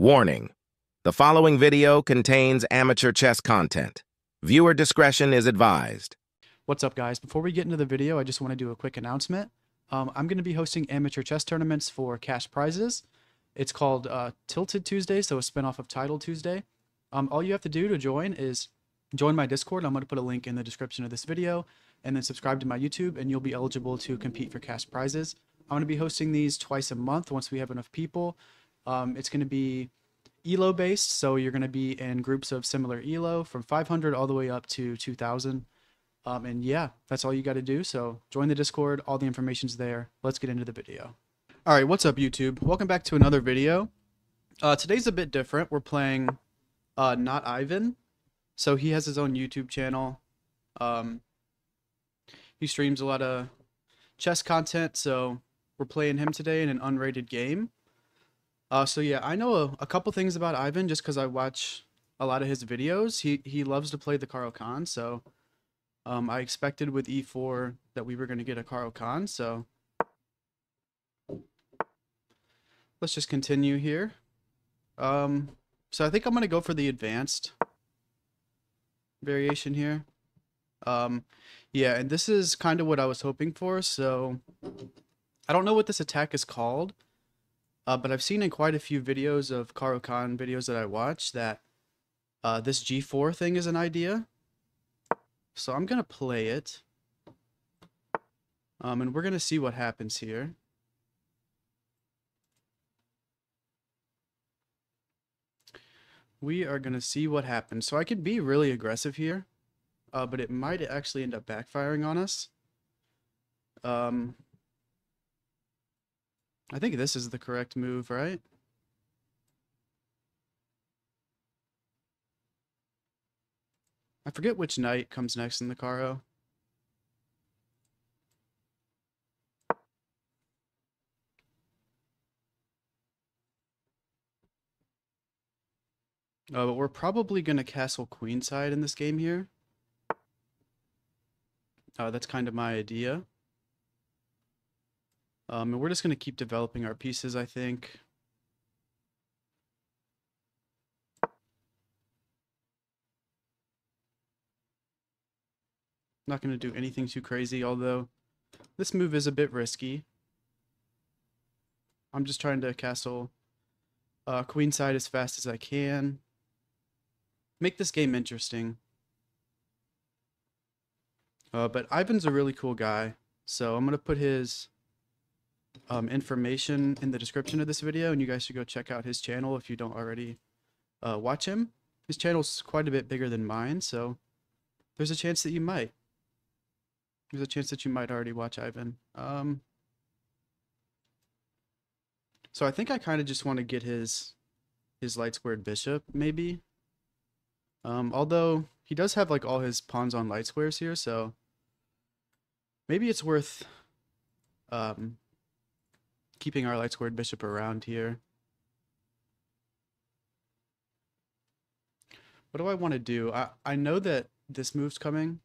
Warning: the following video contains amateur chess content. Viewer discretion is advised. What's up, guys? Before we get into the video, I just want to do a quick announcement. I'm going to be hosting amateur chess tournaments for cash prizes. It's called Tilted Tuesday, so a spinoff of Title Tuesday. All you have to do to join is join my Discord. I'm going to put a link in the description of this video, and then subscribe to my YouTube, and you'll be eligible to compete for cash prizes. I'm going to be hosting these twice a month once we have enough people. It's going to be Elo based, so you're going to be in groups of similar Elo from 500 all the way up to 2,000. And yeah, that's all you got to do. So join the Discord. All the information's there. Let's get into the video. All right, what's up, YouTube? Welcome back to another video. Today's a bit different. We're playing Not Ivan. So he has his own YouTube channel. He streams a lot of chess content, so we're playing him today in an unrated game. So yeah, I know a couple things about Ivan just because I watch a lot of his videos. He loves to play the Caro-Kann, so I expected with e4 that we were going to get a Caro-Kann, so let's just continue here. So I think I'm going to go for the advanced variation here. Yeah, and this is kind of what I was hoping for, so I don't know what this attack is called, but I've seen in quite a few videos of Caro-Kann videos that I watch that this g4 thing is an idea. So I'm going to play it, and we're going to see what happens here. We are going to see what happens. So I could be really aggressive here. But it might actually end up backfiring on us. I think this is the correct move, right? I forget which knight comes next in the Caro. But we're probably going to castle queenside in this game here. That's kind of my idea. And we're just going to keep developing our pieces, I think. Not going to do anything too crazy, although this move is a bit risky. I'm just trying to castle queenside as fast as I can. Make this game interesting. But Ivan's a really cool guy, so I'm going to put his information in the description of this video, and you guys should go check out his channel if you don't already watch him. His channel's quite a bit bigger than mine, so there's a chance that you might. There's a chance that you might already watch Ivan. So I think I kind of just want to get his light squared bishop, maybe. Although he does have like all his pawns on light squares here, so maybe it's worth keeping our light squared bishop around here. What do I want to do? I know that this move's coming.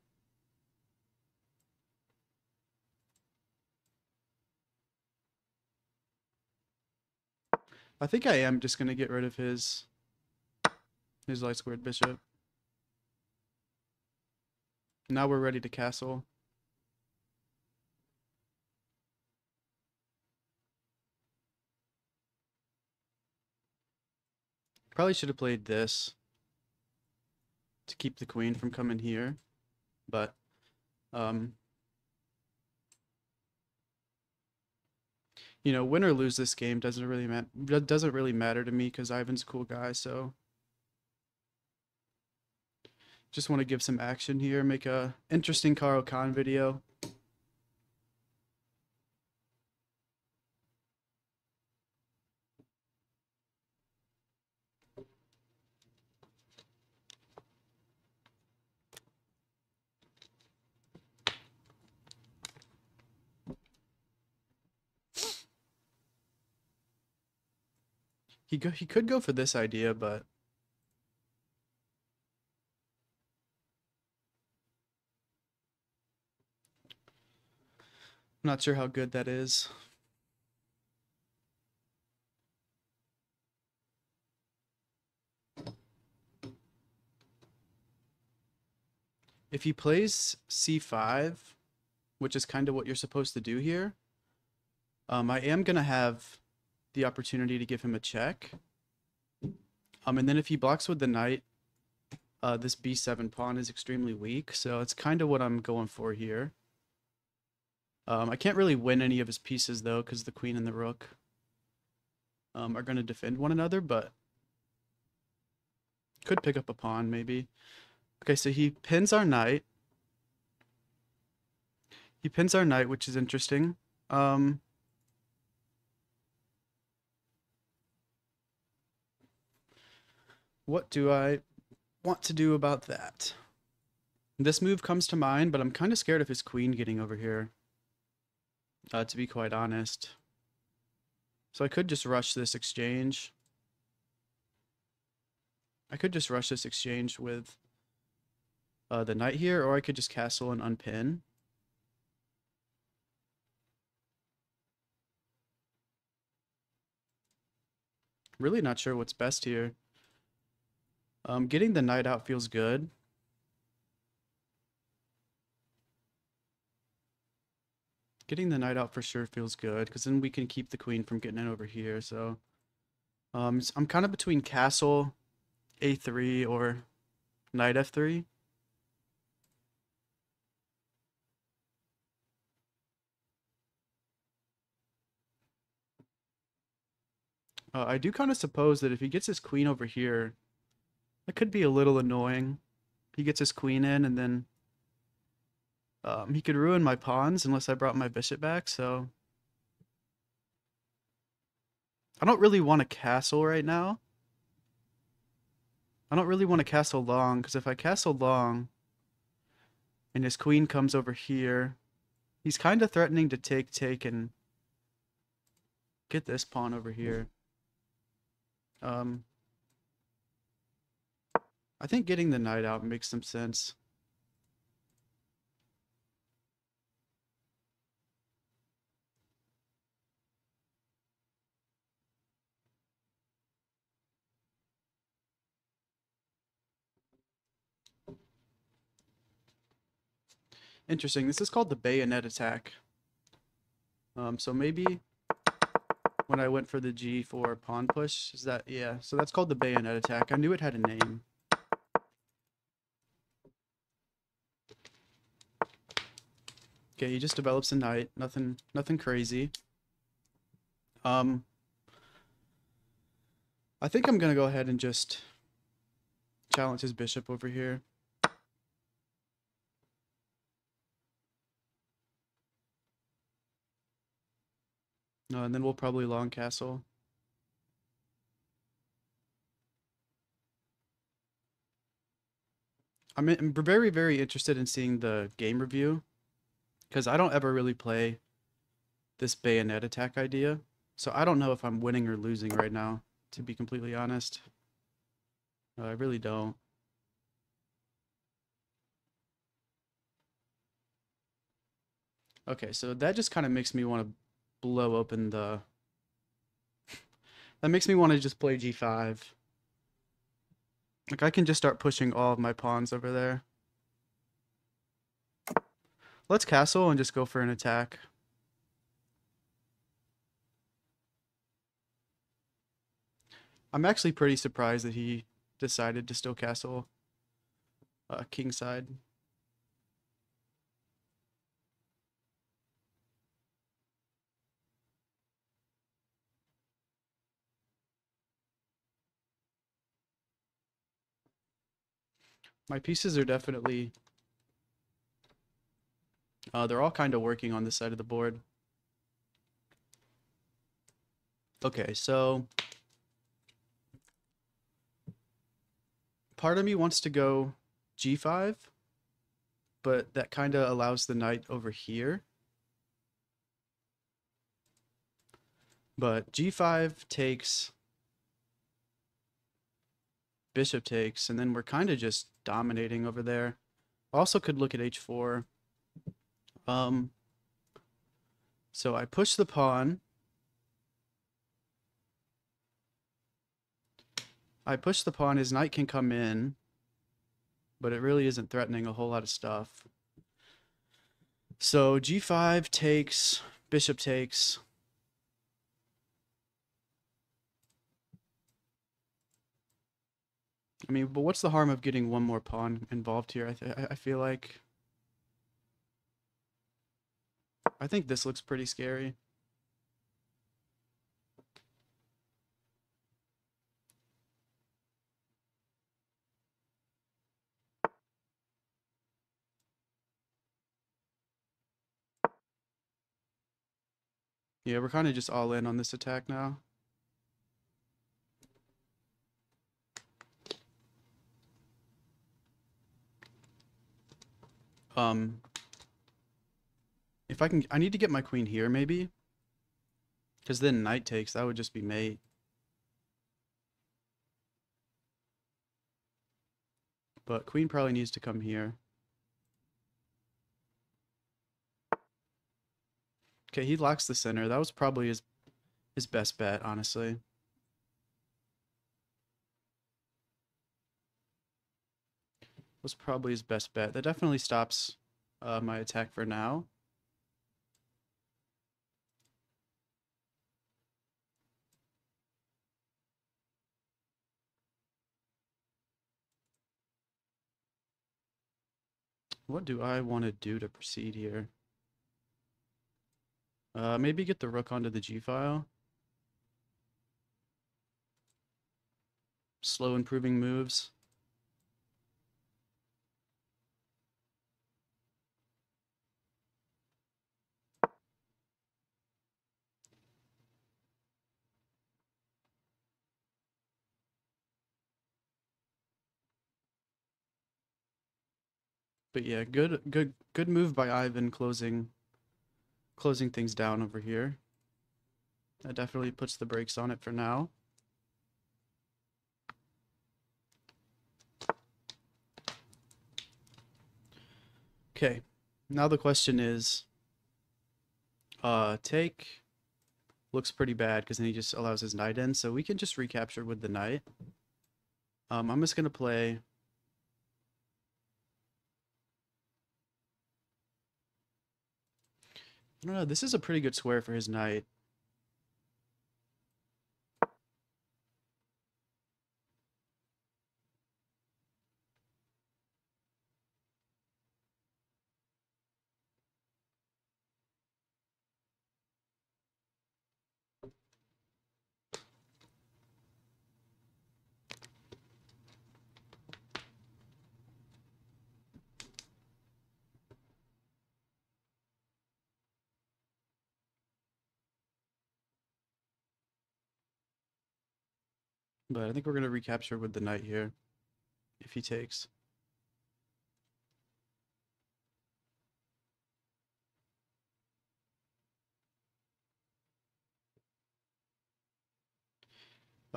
I think I am just going to get rid of his light squared bishop. Now we're ready to castle. Probably should have played this to keep the queen from coming here, but you know, win or lose this game doesn't really matter to me because Ivan's a cool guy, so just want to give some action here, make a interesting Caro-Kann video. He could go for this idea, but not sure how good that is. If he plays c5, which is kind of what you're supposed to do here, I am going to have the opportunity to give him a check. And then if he blocks with the knight, this b7 pawn is extremely weak, so it's kind of what I'm going for here. I can't really win any of his pieces, though, because the queen and the rook are going to defend one another, but could pick up a pawn, maybe. Okay, so he pins our knight. He pins our knight, which is interesting. What do I want to do about that? This move comes to mind, but I'm kind of scared of his queen getting over here, to be quite honest. So I could just rush this exchange. I could just rush this exchange with the knight here, or I could just castle and unpin. Really not sure what's best here. Getting the knight out feels good. Getting the knight out for sure feels good, because then we can keep the queen from getting in over here. So I'm kind of between castle a3 or knight f3. I do kind of suppose that if he gets his queen over here, that could be a little annoying. He gets his queen in, and then he could ruin my pawns unless I brought my bishop back, so... I don't really want to castle right now. I don't really want to castle long, because if I castle long and his queen comes over here, he's kind of threatening to take, and get this pawn over here. I think getting the knight out makes some sense. Interesting. This is called the bayonet attack. So maybe when I went for the g4 pawn push, is that, yeah, so that's called the bayonet attack. I knew it had a name. Okay, he just develops a knight. Nothing crazy. I think I'm going to go ahead and just challenge his bishop over here. And then we'll probably long castle. I'm very, very interested in seeing the game review, because I don't ever really play this bayonet attack idea. So I don't know if I'm winning or losing right now, to be completely honest. I really don't. Okay, so that just kind of makes me want to blow open the... That makes me want to just play g5. Like, I can just start pushing all of my pawns over there. Let's castle and just go for an attack. I'm actually pretty surprised that he decided to still castle kingside. My pieces are definitely... they're all kind of working on this side of the board. Okay, so... Part of me wants to go g5, but that kind of allows the knight over here. But g5 takes... bishop takes, and then we're kind of just dominating over there. Also could look at h4. So I push the pawn. His knight can come in. but it really isn't threatening a whole lot of stuff. So g5 takes, bishop takes. I mean, but what's the harm of getting one more pawn involved here? I feel like... I think this looks pretty scary. Yeah, we're kind of just all in on this attack now. If I can, I need to get my queen here, maybe. Because then knight takes, that would just be mate. But queen probably needs to come here. Okay, he locks the center. That was probably his best bet, honestly. Was probably his best bet. That definitely stops my attack for now. What do I want to do to proceed here? Maybe get the rook onto the g-file. Slow improving moves. But yeah, good move by Ivan closing things down over here. That definitely puts the brakes on it for now. Okay, now the question is, take looks pretty bad because then he just allows his knight in, so we can just recapture with the knight. I'm just gonna play. I don't know, this is a pretty good square for his knight. But I think we're going to recapture with the knight here, if he takes.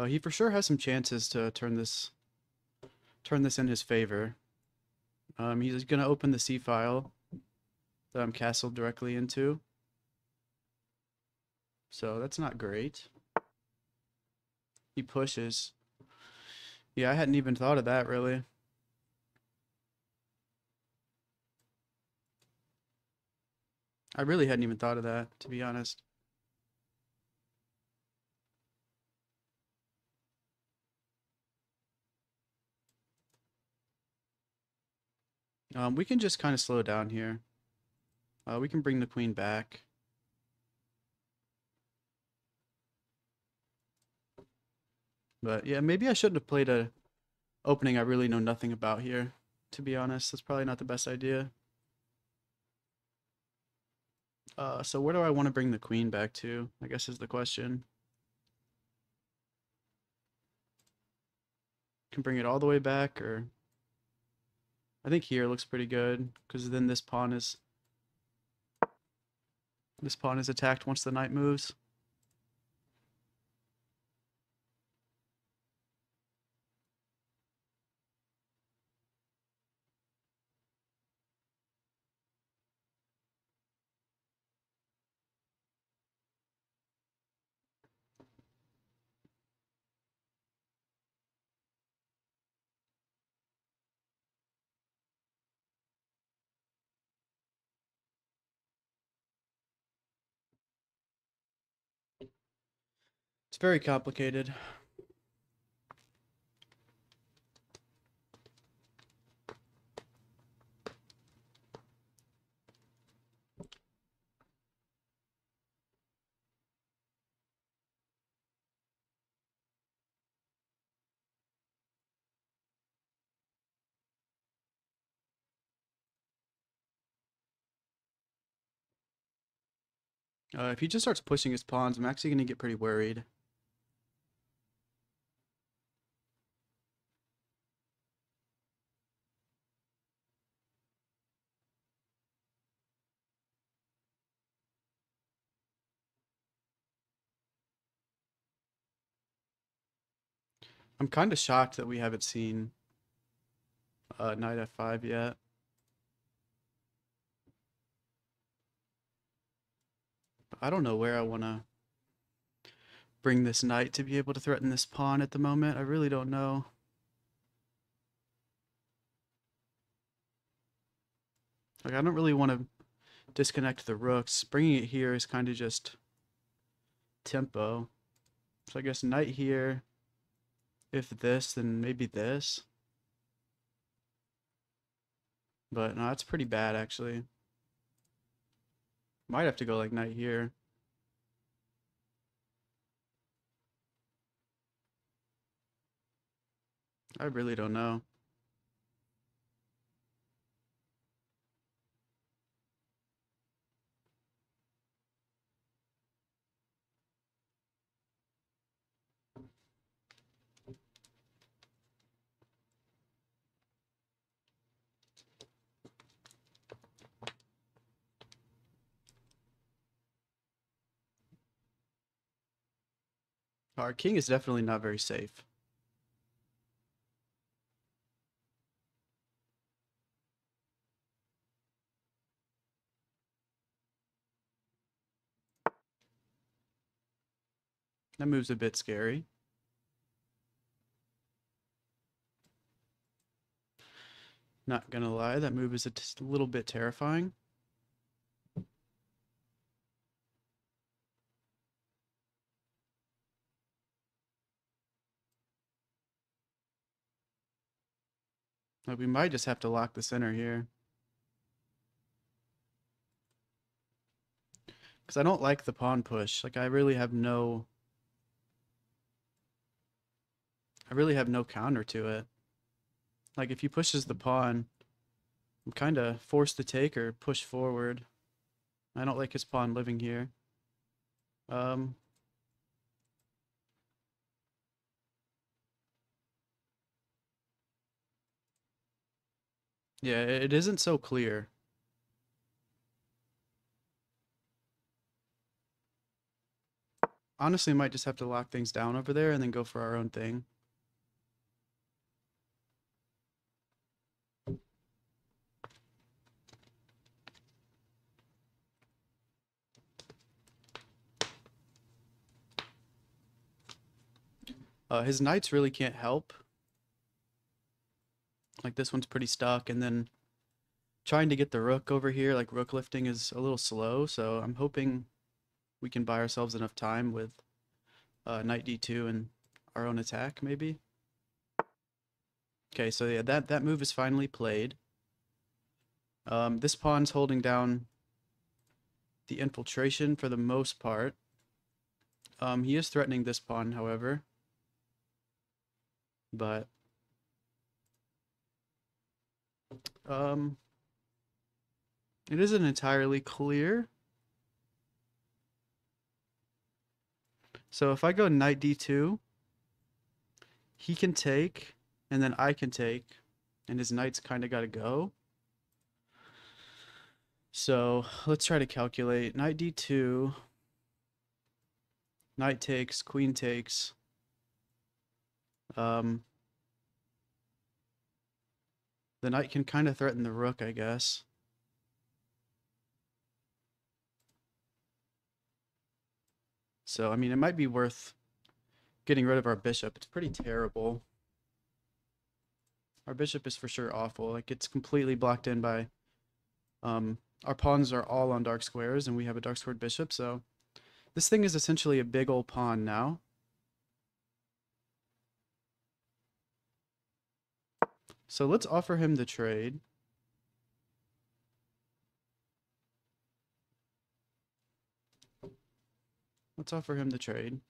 He for sure has some chances to turn this in his favor. He's going to open the c file that I'm castled directly into. So that's not great. He pushes. Yeah, I hadn't even thought of that, really. I really hadn't even thought of that, to be honest. We can just kind of slow down here. We can bring the queen back. But yeah, maybe I shouldn't have played a opening I really know nothing about here, to be honest. That's probably not the best idea. So where do I want to bring the queen back to, I guess, is the question. Can bring it all the way back, or I think here looks pretty good, because then this pawn is attacked once the knight moves. It's very complicated. If he just starts pushing his pawns, I'm actually going to get pretty worried. I'm kind of shocked that we haven't seen knight f5 yet. I don't know where I want to bring this knight to be able to threaten this pawn at the moment. I really don't know. Like, I don't really want to disconnect the rooks. Bringing it here is kind of just tempo. So I guess knight here. If this, then maybe this. But no, that's pretty bad, actually. Might have to go like knight here. I really don't know. Our king is definitely not very safe. That move's a bit scary. Not gonna lie, that move is a little bit terrifying. We might just have to lock the center here. Because I don't like the pawn push. Like, I really have no counter to it. Like, if he pushes the pawn, I'm kind of forced to take or push forward. I don't like his pawn living here. Yeah, it isn't so clear. Honestly, I might just have to lock things down over there and then go for our own thing. His knights really can't help. Like, this one's pretty stuck, and then trying to get the rook over here, like, rook lifting is a little slow, so I'm hoping we can buy ourselves enough time with knight d2 and our own attack, maybe. Okay, so yeah, that move is finally played. This pawn's holding down the infiltration for the most part. He is threatening this pawn, however. But... it isn't entirely clear. So if I go knight d2, he can take, and then I can take, and his knight's kind of got to go. So let's try to calculate. Knight d2, knight takes, queen takes. The knight can kind of threaten the rook, I guess. So, I mean, it might be worth getting rid of our bishop. It's pretty terrible. Our bishop is for sure awful. Like, it's completely blocked in by... our pawns are all on dark squares, and we have a dark squared bishop, so... This thing is essentially a big old pawn now. So let's offer him the trade. Let's offer him the trade.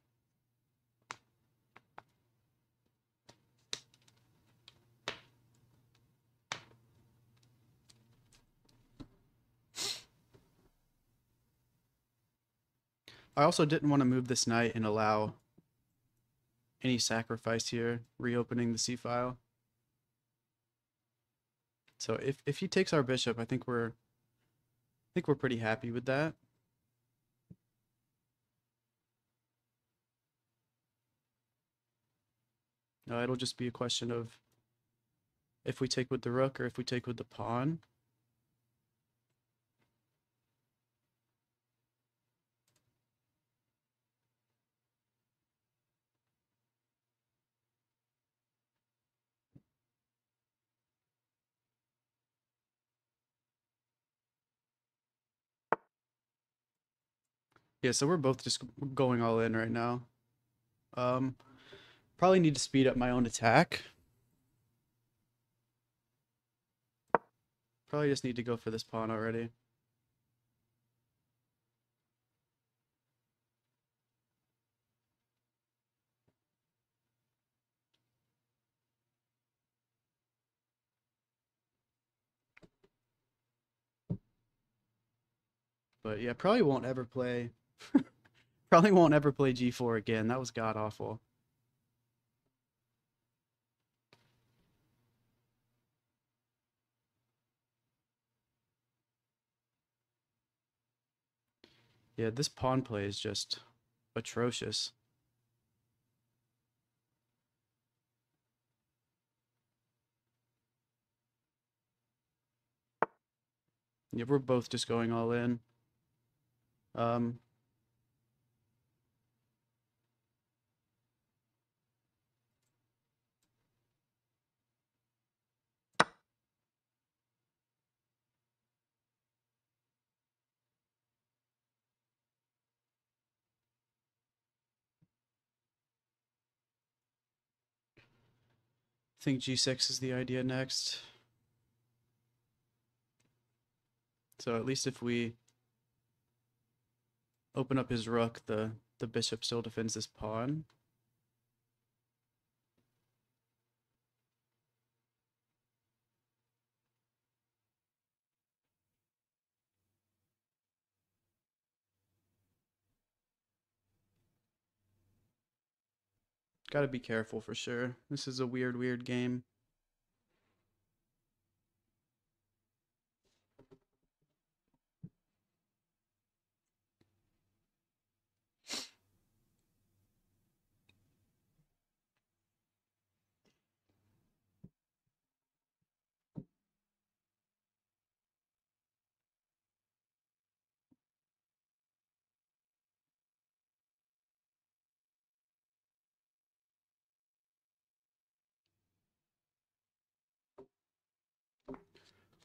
I also didn't want to move this knight and allow any sacrifice here, reopening the c-file. So if he takes our bishop, I think we're pretty happy with that. It'll just be a question of if we take with the rook or if we take with the pawn. Yeah, so we're both just going all in right now. Probably need to speed up my own attack. Probably just need to go for this pawn already. But yeah, probably won't ever play... Probably won't ever play g4 again. That was god awful. Yeah, this pawn play is just atrocious. Yeah, we're both just going all in. I think g6 is the idea next. So at least if we open up his rook, the bishop still defends this pawn. Gotta be careful for sure. This is a weird game.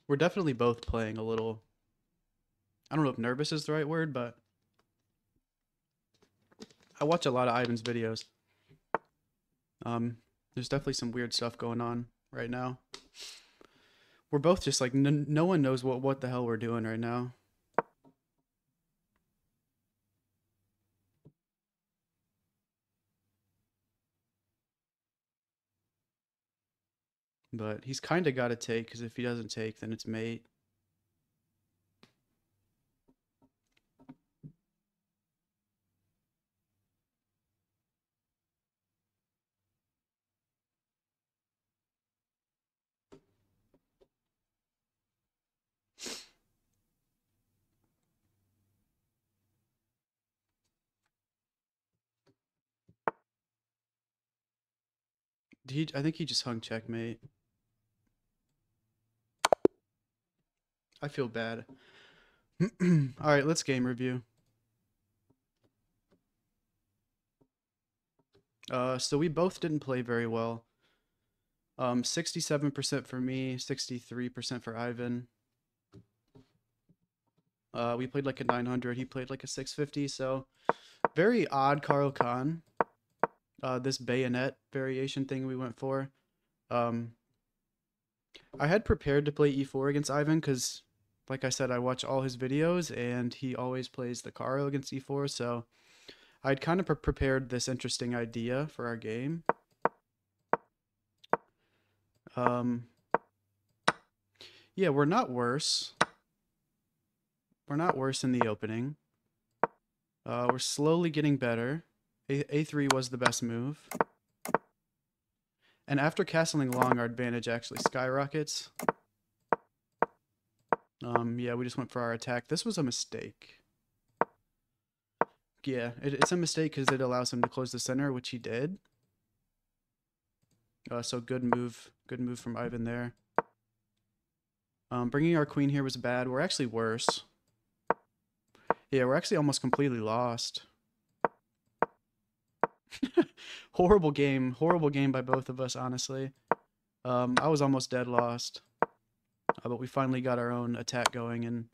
We're definitely both playing a little, I don't know if nervous is the right word, but I watch a lot of Ivan's videos. There's definitely some weird stuff going on right now. We're both just like, no one knows what the hell we're doing right now. But he's kind of got to take, because if he doesn't take, then it's mate. I think he just hung checkmate. I feel bad. All right, let's game review. So we both didn't play very well. 67% for me, 63% for Ivan. We played like a 900. He played like a 650. So very odd Caro-Kann. This bayonet variation thing we went for. I had prepared to play e4 against Ivan because, like I said, I watch all his videos and he always plays the Caro against e4, so I'd kind of prepared this interesting idea for our game. Yeah, we're not worse. We're not worse in the opening. We're slowly getting better. A3 was the best move. And after castling long, our advantage actually skyrockets. Yeah, we just went for our attack. This was a mistake. Yeah, it's a mistake because it allows him to close the center, which he did. So good move from Ivan there. Bringing our queen here was bad. We're actually worse. Yeah, we're actually almost completely lost. Horrible game by both of us, honestly. I was almost dead lost, but we finally got our own attack going, and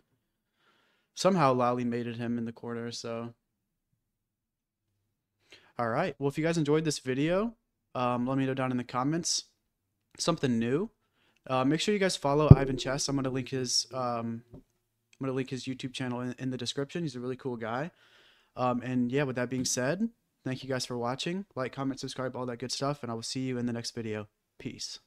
somehow Lali mated him in the corner. So, all right. Well, if you guys enjoyed this video, let me know down in the comments something new. Make sure you guys follow Ivan Chess. I'm gonna link his YouTube channel in the description. He's a really cool guy. And yeah, with that being said, thank you guys for watching. Like, comment, subscribe, all that good stuff, and I will see you in the next video. Peace.